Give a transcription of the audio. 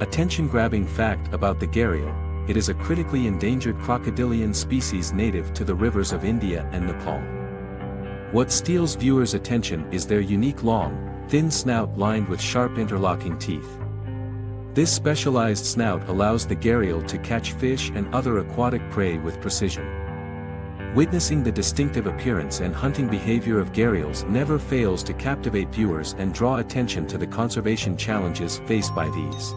Attention-grabbing fact about the Gharial: it is a critically endangered crocodilian species native to the rivers of India and Nepal. What steals viewers' attention is their unique long, thin snout lined with sharp interlocking teeth. This specialized snout allows the Gharial to catch fish and other aquatic prey with precision. Witnessing the distinctive appearance and hunting behavior of Gharials never fails to captivate viewers and draw attention to the conservation challenges faced by these.